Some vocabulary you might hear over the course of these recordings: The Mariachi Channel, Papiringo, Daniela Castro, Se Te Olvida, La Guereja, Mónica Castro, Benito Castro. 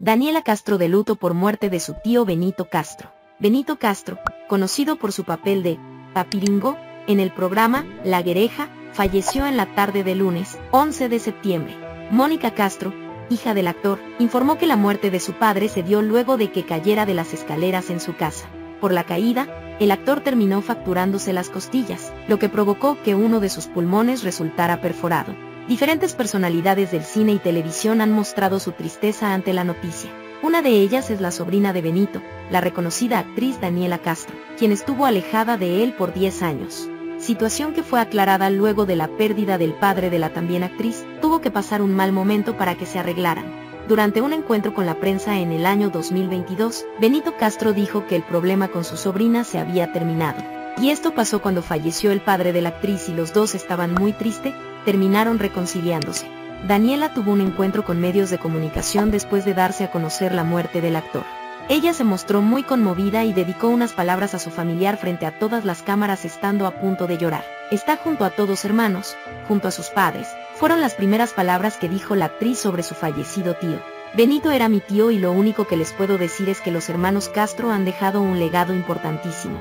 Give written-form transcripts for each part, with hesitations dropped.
Daniela Castro de luto por muerte de su tío Benito Castro. Benito Castro, conocido por su papel de Papiringo en el programa La Guereja, falleció en la tarde de lunes, 11 de septiembre. Mónica Castro, hija del actor, informó que la muerte de su padre se dio luego de que cayera de las escaleras en su casa. Por la caída, el actor terminó fracturándose las costillas, lo que provocó que uno de sus pulmones resultara perforado. Diferentes personalidades del cine y televisión han mostrado su tristeza ante la noticia. Una de ellas es la sobrina de Benito, la reconocida actriz Daniela Castro, quien estuvo alejada de él por 10 años. Situación que fue aclarada luego de la pérdida del padre de la también actriz, tuvo que pasar un mal momento para que se arreglaran. Durante un encuentro con la prensa en el año 2022, Benito Castro dijo que el problema con su sobrina se había terminado. Y esto pasó cuando falleció el padre de la actriz y los dos estaban muy tristes, terminaron reconciliándose. Daniela tuvo un encuentro con medios de comunicación después de darse a conocer la muerte del actor. Ella se mostró muy conmovida y dedicó unas palabras a su familiar frente a todas las cámaras estando a punto de llorar. Está junto a todos hermanos, junto a sus padres, fueron las primeras palabras que dijo la actriz sobre su fallecido tío. Benito era mi tío y lo único que les puedo decir es que los hermanos Castro han dejado un legado importantísimo,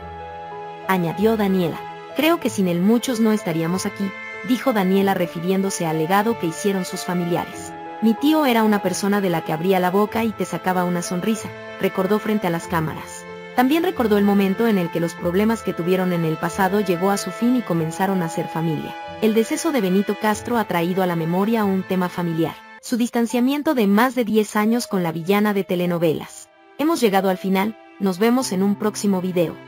añadió Daniela. Creo que sin él muchos no estaríamos aquí, dijo Daniela refiriéndose al legado que hicieron sus familiares. Mi tío era una persona de la que abría la boca y te sacaba una sonrisa, recordó frente a las cámaras. También recordó el momento en el que los problemas que tuvieron en el pasado llegó a su fin y comenzaron a ser familia. El deceso de Benito Castro ha traído a la memoria un tema familiar, su distanciamiento de más de 10 años con la villana de telenovelas. Hemos llegado al final, nos vemos en un próximo video.